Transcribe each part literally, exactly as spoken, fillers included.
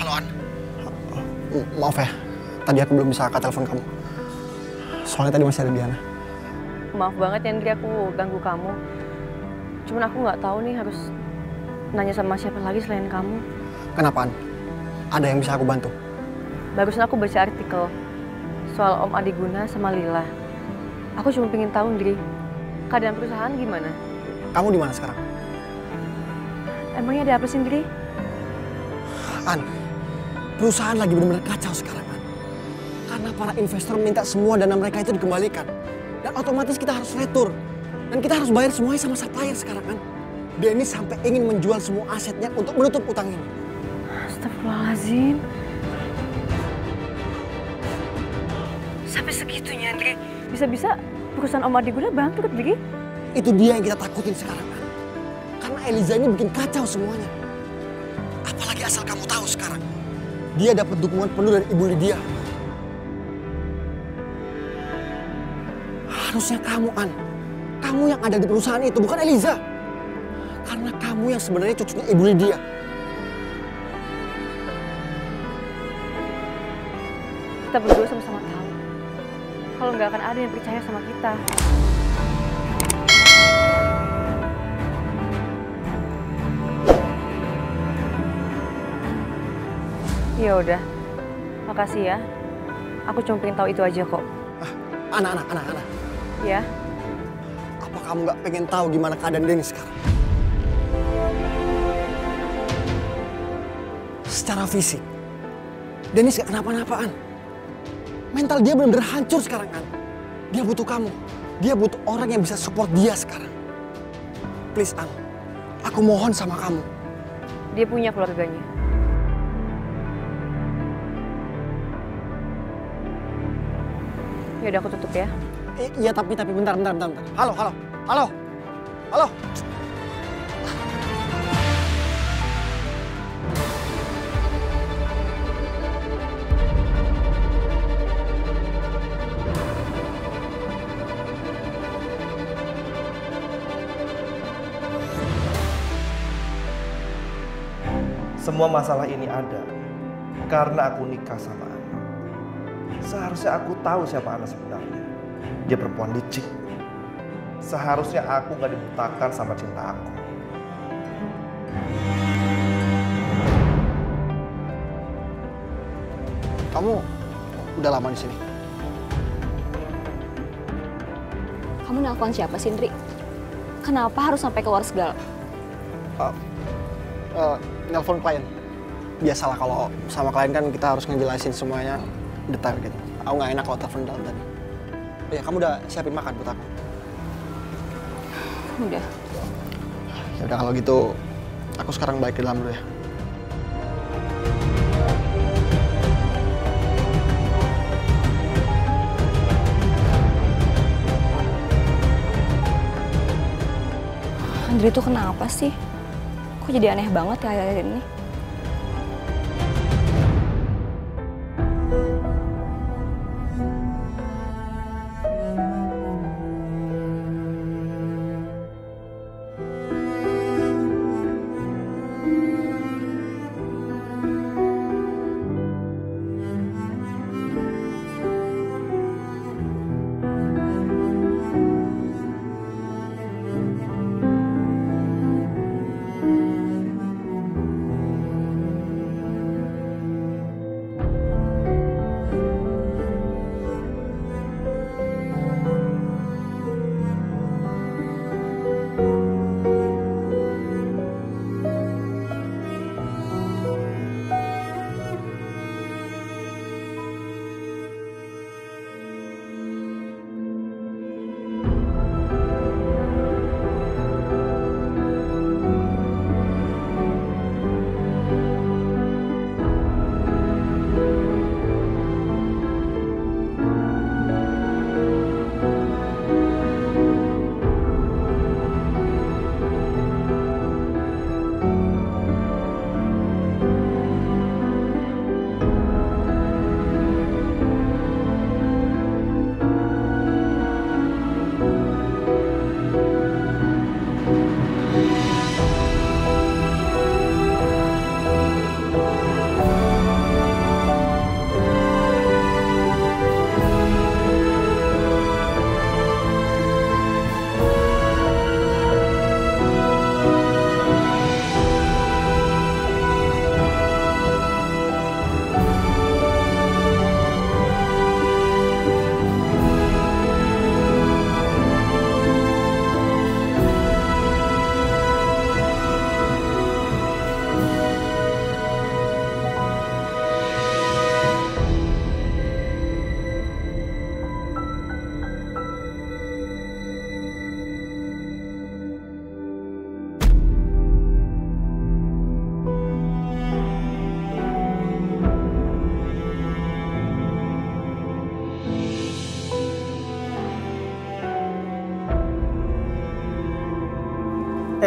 Haloan. Maaf ya, tadi aku belum bisa angkat telepon kamu. Soalnya tadi masih ada Diana. Maaf banget ya, Andri, aku ganggu kamu. Cuman aku nggak tahu nih harus nanya sama siapa lagi selain kamu. Kenapaan? Ada yang bisa aku bantu? Barusan aku baca artikel soal Om Adhiguna sama Lila. Aku cuma pengen tahu, Andri, keadaan perusahaan gimana? Kamu di mana sekarang? Emangnya ada apa sih, Andri? An, perusahaan lagi benar-benar kacau sekarang, An. Karena para investor minta semua dana mereka itu dikembalikan. Dan otomatis kita harus retur. Dan kita harus bayar semuanya sama supplier sekarang, An. Denny sampai ingin menjual semua asetnya untuk menutup utang ini. Astagfirullahaladzim. Sampai segitunya, Andri. Bisa-bisa perusahaan Om Adhiguna bangkrut, Andri. Itu dia yang kita takutin sekarang, An. Karena Eliza ini bikin kacau semuanya. Apalagi asal kamu tahu sekarang, dia dapat dukungan penuh dari Ibu Lydia. Harusnya kamu, An. Kamu yang ada di perusahaan itu, bukan Eliza. Karena kamu yang sebenarnya cucunya Ibu Lydia. Kita berdua sama-sama tahu kalau nggak akan ada yang percaya sama kita. Ya udah, makasih ya. Aku cuma pengen tahu itu aja kok. Ah, anak-anak, anak-anak. Ya. Apa kamu nggak pengen tahu gimana keadaan Denny sekarang? Secara fisik, Denny nggak kenapa-napaan. Mental dia benar-benar hancur sekarang, An. Dia butuh kamu. Dia butuh orang yang bisa support dia sekarang. Please, An. Aku mohon sama kamu. Dia punya keluarganya. Yaudah, aku tutup ya. Iya, tapi tapi bentar, bentar, bentar, bentar. Halo, halo, halo, halo. Semua masalah ini ada karena aku nikah sama Ana. Seharusnya aku tahu siapa Ana sebenarnya. Dia perempuan licik. Seharusnya aku gak dibutakan sama cinta aku. Kamu udah lama di sini? Kamu nelfon siapa, Sindri? Kenapa harus sampai ke Wars Girl? Uh, uh, nelfon klien. Biasalah kalau sama klien kan kita harus ngejelasin semuanya. Detail gitu. Aku nggak enak kalau telepon dalam tadi. Ya, kamu udah siapin makan buat aku? Udah. Ya udah kalau gitu, aku sekarang balik ke dalam dulu ya. Andri tuh kenapa sih? Kok jadi aneh banget ya akhir-akhir ini?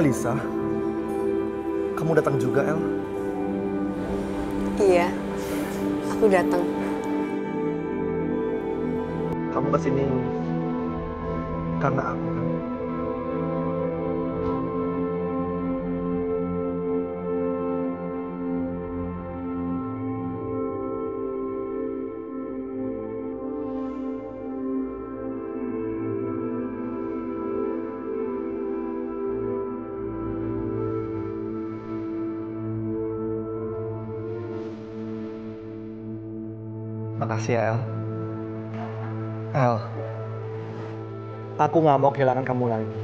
Eliza? Kamu datang juga, El? Iya, aku datang. Kamu kesini karena aku. Makasih ya, El. El, aku gak mau kehilangan kamu lagi.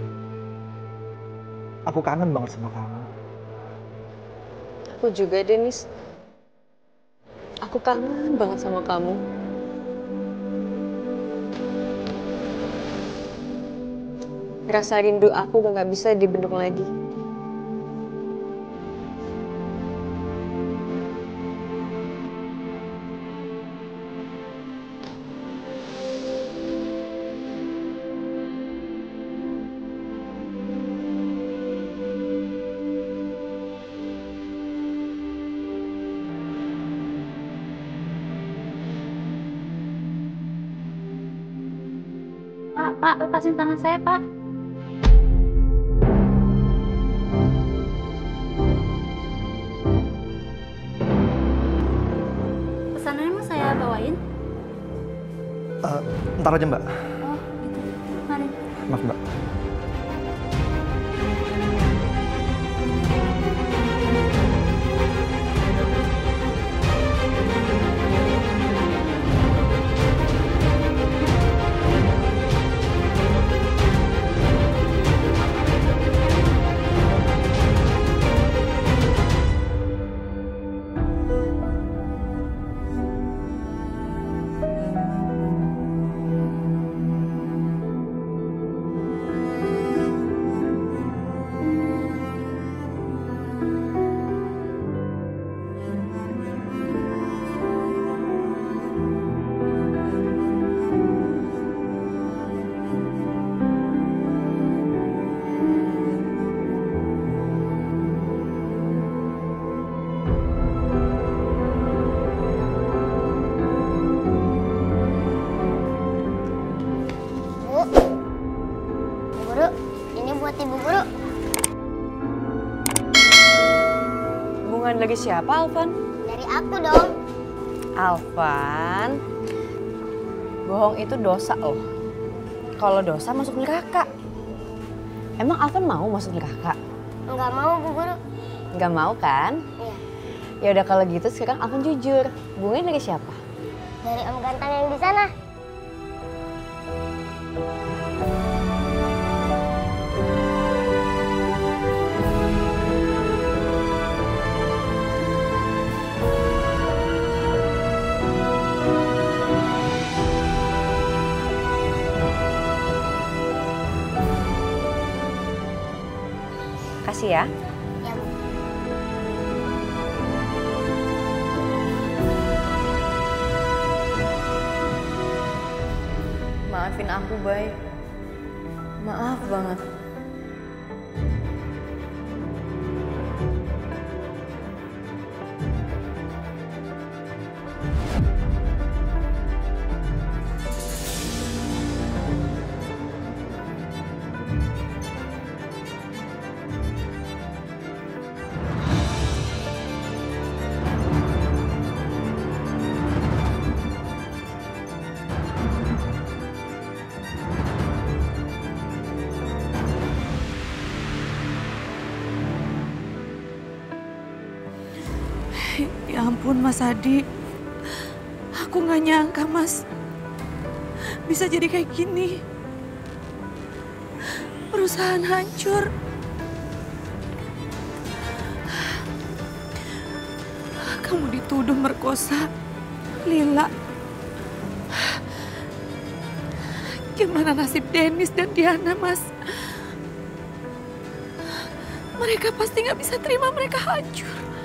Aku kangen banget sama kamu. Aku juga, Dennis. Aku kangen banget sama kamu. Rasa rindu aku udah gak bisa dibendung lagi. Pak, lepasin tangan saya, Pak. Pesanannya mau saya bawain? Uh, ntar aja, Mbak. Oh, gitu. Mari. Maaf, Mbak. Lagi siapa, Alvan? Dari aku dong. Alvan, bohong itu dosa loh. Kalau dosa masuk neraka. Emang Alvan mau masuk neraka? Enggak mau, Bu Guru. Enggak mau kan? Iya. Ya udah kalau gitu sekarang Alvan jujur. Bunganya dari siapa? Dari Om Ganteng yang di sana. Kasih ya. Ya. Maafin aku, Bay. Maaf banget. Ya ampun, Mas Adi, aku nggak nyangka Mas bisa jadi kayak gini. Perusahaan hancur. Kamu dituduh merkosa Lila. Gimana nasib Dennis dan Diana, Mas? Mereka pasti nggak bisa terima mereka hancur.